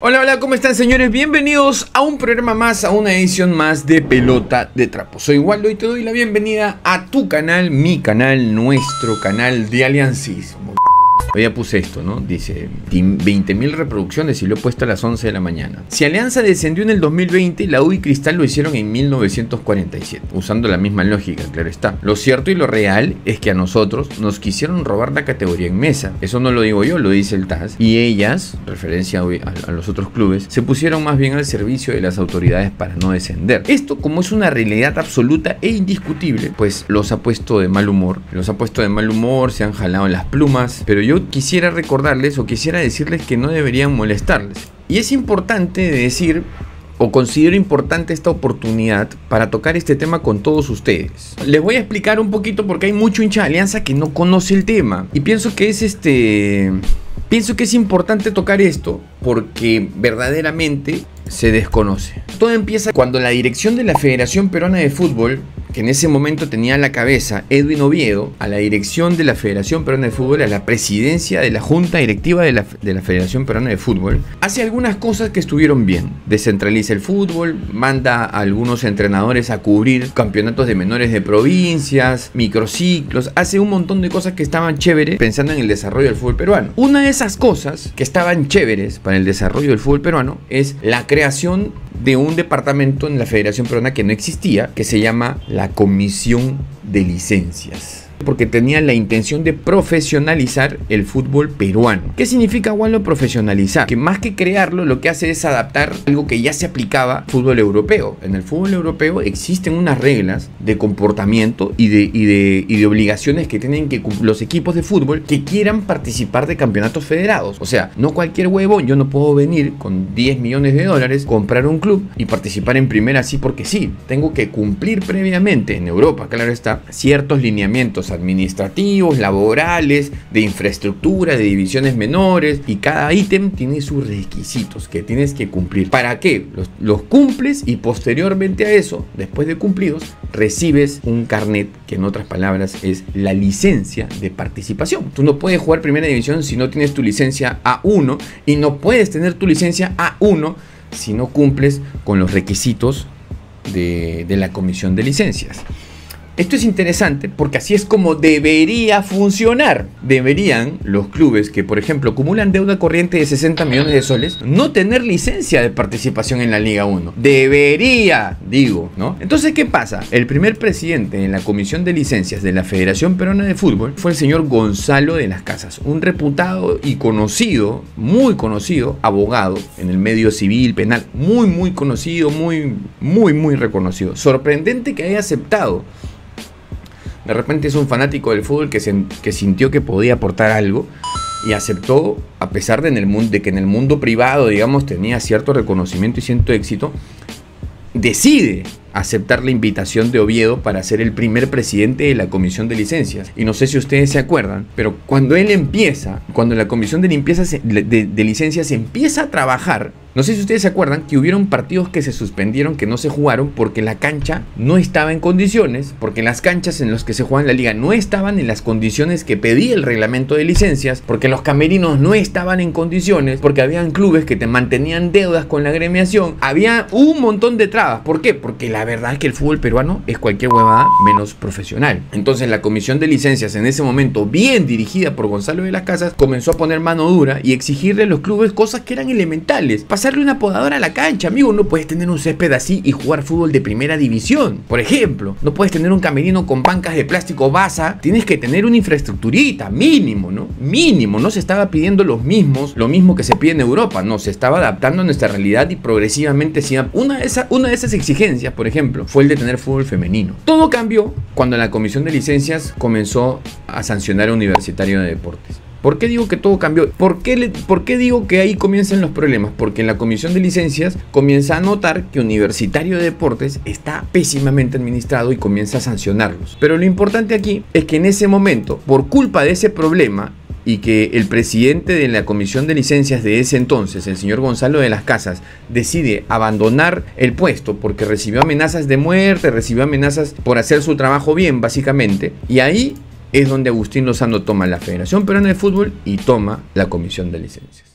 Hola, hola, ¿cómo están, señores? Bienvenidos a un programa más, a una edición más de Pelota de Trapo. Soy Waldo y te doy la bienvenida a tu canal, mi canal, nuestro canal de aliancismo. Hoy ya puse esto, ¿no? Dice 20.000 reproducciones y lo he puesto a las 11 de la mañana. Si Alianza descendió en el 2020, la U y Cristal lo hicieron en 1947, usando la misma lógica, claro está. Lo cierto y lo real es que a nosotros nos quisieron robar la categoría en mesa. Eso no lo digo yo, lo dice el TAS. Y ellas, referencia a los otros clubes, se pusieron más bien al servicio de las autoridades para no descender. Esto, como es una realidad absoluta e indiscutible, pues los ha puesto de mal humor. Los ha puesto de mal humor, se han jalado las plumas, pero yo quisiera recordarles o quisiera decirles que no deberían molestarles. Y es importante decir, o considero importante esta oportunidad para tocar este tema con todos ustedes. Les voy a explicar un poquito porque hay mucho hincha de Alianza que no conoce el tema. Y pienso que es Pienso que es importante tocar esto porque verdaderamente se desconoce. Todo empieza cuando la dirección de la Federación Peruana de Fútbol, que en ese momento tenía a la cabeza Edwin Oviedo, a la dirección de la Federación Peruana de Fútbol, a la presidencia de la Junta Directiva de la Federación Peruana de Fútbol, hace algunas cosas que estuvieron bien. Descentraliza el fútbol, manda a algunos entrenadores a cubrir campeonatos de menores de provincias, microciclos, hace un montón de cosas que estaban chéveres pensando en el desarrollo del fútbol peruano. Una de esas cosas que estaban chéveres para el desarrollo del fútbol peruano es la creación de un departamento en la Federación Peruana que no existía, que se llama la Comisión de Licencias, porque tenía la intención de profesionalizar el fútbol peruano. ¿Qué significa, Waldo, profesionalizar? Que más que crearlo, lo que hace es adaptar algo que ya se aplicaba al fútbol europeo. En el fútbol europeo existen unas reglas de comportamiento y de obligaciones que tienen que cumplir los equipos de fútbol que quieran participar de campeonatos federados. O sea, no cualquier huevón. Yo no puedo venir con 10 millones de dólares, comprar un club y participar en primera así porque sí. Tengo que cumplir previamente, en Europa, claro está, ciertos lineamientos administrativos, laborales, de infraestructura, de divisiones menores, y cada ítem tiene sus requisitos que tienes que cumplir. ¿Para qué? Los cumples y posteriormente a eso, después de cumplidos, recibes un carnet que en otras palabras es la licencia de participación. Tú no puedes jugar primera división si no tienes tu licencia A1 y no puedes tener tu licencia A1 si no cumples con los requisitos de la Comisión de Licencias. Esto es interesante porque así es como debería funcionar. Deberían los clubes que, por ejemplo, acumulan deuda corriente de 60 millones de soles no tener licencia de participación en la Liga 1. Debería, digo, ¿no? Entonces, ¿qué pasa? El primer presidente en la Comisión de Licencias de la Federación Peruana de Fútbol fue el señor Gonzalo de las Casas, un reputado y conocido, muy conocido, abogado en el medio civil, penal, muy conocido, muy reconocido. Sorprendente que haya aceptado. De repente es un fanático del fútbol que sintió que podía aportar algo y aceptó, a pesar de que en el mundo privado, digamos, tenía cierto reconocimiento y cierto éxito, decide aceptar la invitación de Oviedo para ser el primer presidente de la Comisión de Licencias. Y no sé si ustedes se acuerdan, pero cuando él empieza, cuando la Comisión de Licencias empieza a trabajar, no sé si ustedes se acuerdan que hubieron partidos que se suspendieron, que no se jugaron porque la cancha no estaba en condiciones, porque las canchas en las que se juega en la liga no estaban en las condiciones que pedía el reglamento de licencias, porque los camerinos no estaban en condiciones, porque habían clubes que te mantenían deudas con la agremiación, había un montón de trabas. ¿Por qué? Porque la verdad es que el fútbol peruano es cualquier huevada menos profesional. Entonces la Comisión de Licencias, en ese momento bien dirigida por Gonzalo de las Casas, comenzó a poner mano dura y exigirle a los clubes cosas que eran elementales. Pasarle una podadora a la cancha, amigo. No puedes tener un césped así y jugar fútbol de primera división, por ejemplo. No puedes tener un camerino con bancas de plástico basa. Tienes que tener una infraestructurita, mínimo, ¿no? Mínimo. No se estaba pidiendo lo mismo que se pide en Europa. No, se estaba adaptando a nuestra realidad y progresivamente se iba. Una de esas exigencias, por ejemplo, fue el de tener fútbol femenino. Todo cambió cuando la Comisión de Licencias comenzó a sancionar a Universitario de Deportes. ¿Por qué digo que todo cambió? ¿Por qué digo que ahí comienzan los problemas? Porque en la Comisión de Licencias comienza a notar que Universitario de Deportes está pésimamente administrado y comienza a sancionarlos. Pero lo importante aquí es que en ese momento, por culpa de ese problema, y que el presidente de la Comisión de Licencias de ese entonces, el señor Gonzalo de las Casas, decide abandonar el puesto porque recibió amenazas de muerte, recibió amenazas por hacer su trabajo bien, básicamente. Y ahí es donde Agustín Lozano toma la Federación Peruana de Fútbol y toma la Comisión de Licencias.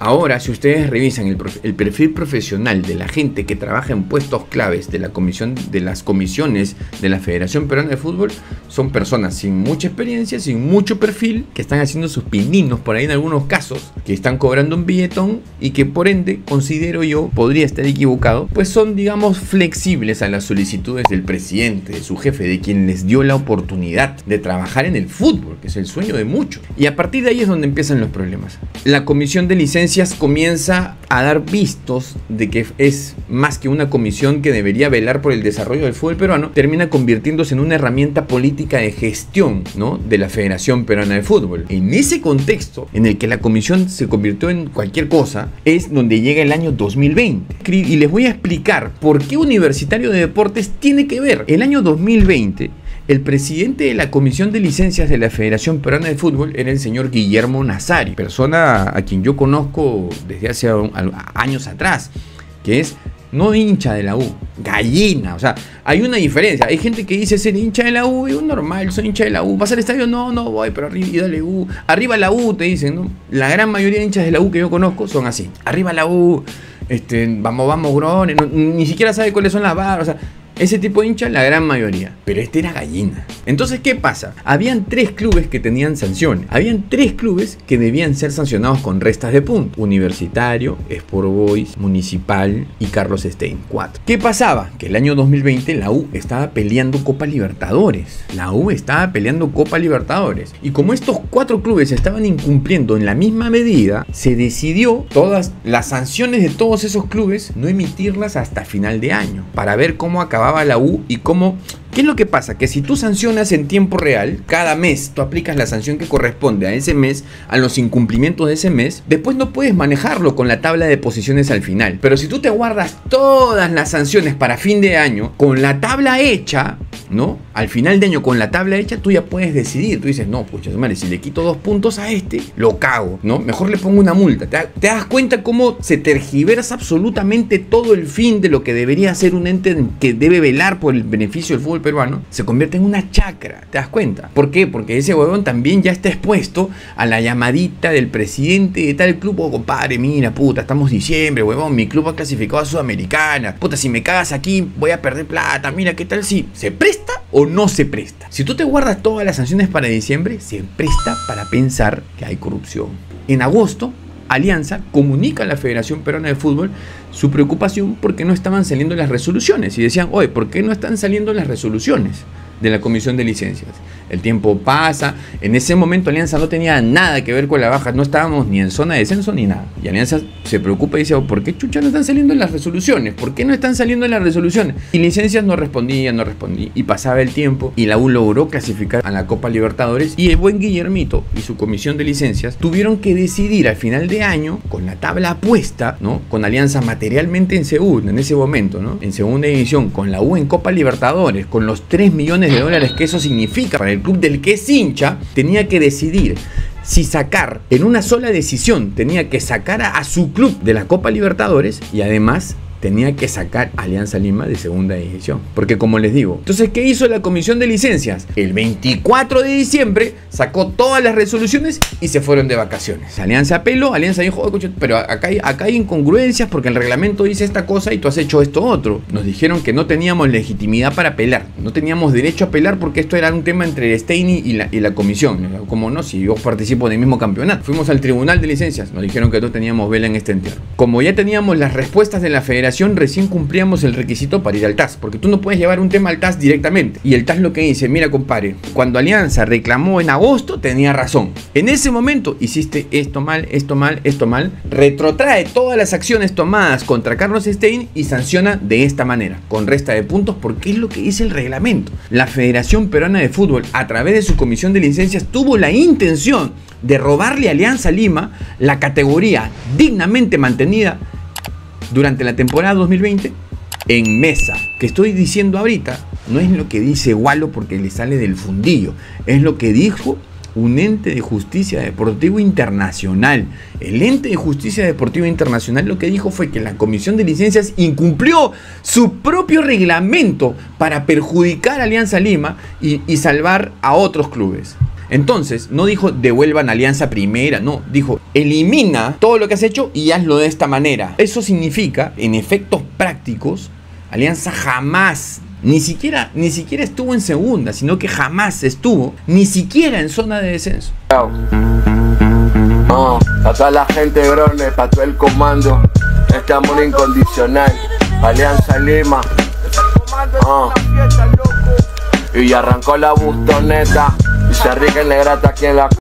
Ahora, si ustedes revisan el perfil profesional de la gente que trabaja en puestos claves de la comisión, de las comisiones de la Federación Peruana de Fútbol, son personas sin mucha experiencia, sin mucho perfil, que están haciendo sus pininos por ahí en algunos casos, que están cobrando un billetón y que por ende, considero yo, podría estar equivocado, pues son, digamos, flexibles a las solicitudes del presidente, de su jefe, de quien les dio la oportunidad de trabajar en el fútbol, que es el sueño de muchos. Y a partir de ahí es donde empiezan los problemas. La Comisión de Licencias comienza a dar vistos de que es más que una comisión que debería velar por el desarrollo del fútbol peruano, termina convirtiéndose en una herramienta política de gestión, ¿no?, de la Federación Peruana de Fútbol. En ese contexto en el que la comisión se convirtió en cualquier cosa, es donde llega el año 2020. Y les voy a explicar por qué Universitario de Deportes tiene que ver. El año 2020, el presidente de la Comisión de Licencias de la Federación Peruana de Fútbol era el señor Guillermo Nazari, persona a quien yo conozco desde hace años atrás, que es no hincha de la U, gallina. O sea, hay una diferencia. Hay gente que dice ser hincha de la U, yo normal, soy hincha de la U. ¿Vas al estadio? No, no voy, pero arriba y dale U. Arriba la U, te dicen, ¿no? La gran mayoría de hinchas de la U que yo conozco son así. Arriba la U, vamos, grones, no, ni siquiera sabe cuáles son las barras, o sea. Ese tipo de hincha, la gran mayoría. Pero este era gallina. Entonces, ¿qué pasa? Habían tres clubes que tenían sanciones. Habían tres clubes que debían ser sancionados con restas de puntos. Universitario, Sport Boys, Municipal y Carlos Stein. 4. ¿Qué pasaba? Que el año 2020 la U estaba peleando Copa Libertadores. La U estaba peleando Copa Libertadores. Y como estos 4 clubes estaban incumpliendo en la misma medida, se decidió todas las sanciones de todos esos clubes no emitirlas hasta final de año. Para ver cómo acababa la U y cómo. ¿Qué es lo que pasa? Que si tú sancionas en tiempo real, cada mes tú aplicas la sanción que corresponde a ese mes, a los incumplimientos de ese mes, después no puedes manejarlo con la tabla de posiciones al final. Pero si tú te guardas todas las sanciones para fin de año, con la tabla hecha, ¿no?, al final de año con la tabla hecha, tú ya puedes decidir. Tú dices, no, pucha madre, si le quito 2 puntos a este, lo cago, ¿no? Mejor le pongo una multa. Te das cuenta cómo se tergiversa absolutamente todo el fin de lo que debería ser un ente que debe velar por el beneficio del fútbol peruano. Se convierte en una chacra, ¿te das cuenta? ¿Por qué? Porque ese huevón también ya está expuesto a la llamadita del presidente de tal club. Oh, compadre, mira, puta, estamos diciembre, huevón, mi club ha clasificado a Sudamericana. Puta, si me cagas aquí, voy a perder plata. Mira, ¿qué tal si se presta o no se presta? Si tú te guardas todas las sanciones para diciembre, se presta para pensar que hay corrupción. En agosto, Alianza comunica a la Federación Peruana de Fútbol su preocupación porque no estaban saliendo las resoluciones. Y decían, oye, ¿por qué no están saliendo las resoluciones de la Comisión de Licencias? El tiempo pasa. En ese momento Alianza no tenía nada que ver con la baja. No estábamos ni en zona de descenso ni nada. Y Alianza se preocupa y dice, oh, ¿por qué chucha no están saliendo las resoluciones? ¿Por qué no están saliendo las resoluciones? Y Licencias no respondía. Y pasaba el tiempo y la U logró clasificar a la Copa Libertadores. Y el buen Guillermito y su Comisión de Licencias tuvieron que decidir al final de año, con la tabla puesta, ¿no?, con Alianza materialmente en segunda, en ese momento, ¿no?, en segunda división, con la U en Copa Libertadores, con los 3 millones de dólares que eso significa para el club del que es hincha, tenía que decidir si sacar, en una sola decisión, tenía que sacar a su club de la Copa Libertadores y además tenía que sacar a Alianza Lima de segunda división. Porque como les digo, entonces, ¿qué hizo la Comisión de Licencias? El 24 de diciembre sacó todas las resoluciones y se fueron de vacaciones. Alianza apeló, Alianza dijo, oh, pero acá hay incongruencias porque el reglamento dice esta cosa y tú has hecho esto otro. Nos dijeron que no teníamos legitimidad para apelar, no teníamos derecho a apelar porque esto era un tema entre Stein y la comisión. Como no, si yo participo del mismo campeonato. Fuimos al Tribunal de Licencias, nos dijeron que no teníamos vela en este entierro. Como ya teníamos las respuestas de la Federación, recién cumplíamos el requisito para ir al TAS, porque tú no puedes llevar un tema al TAS directamente. Y el TAS lo que dice, mira compadre, cuando Alianza reclamó en agosto tenía razón. En ese momento hiciste esto mal, esto mal, esto mal. Retrotrae todas las acciones tomadas contra Carlos Stein y sanciona de esta manera, con resta de puntos, porque es lo que dice el reglamento. La Federación Peruana de Fútbol, a través de su Comisión de Licencias, tuvo la intención de robarle a Alianza Lima la categoría dignamente mantenida durante la temporada 2020 en mesa. Que estoy diciendo ahorita no es lo que dice Waldo porque le sale del fundillo, es lo que dijo un ente de justicia deportiva internacional. El ente de justicia deportiva internacional lo que dijo fue que la Comisión de Licencias incumplió su propio reglamento para perjudicar a Alianza Lima y salvar a otros clubes. Entonces, no dijo devuelvan Alianza Primera, no, dijo elimina todo lo que has hecho y hazlo de esta manera. Eso significa, en efectos prácticos, Alianza jamás, ni siquiera estuvo en segunda, sino que jamás estuvo, ni siquiera en zona de descenso. No, acá la gente, bro, le pasó el comando, este amor incondicional, Alianza Lima. Y arrancó la bustoneta y se rigen de grata aquí en la...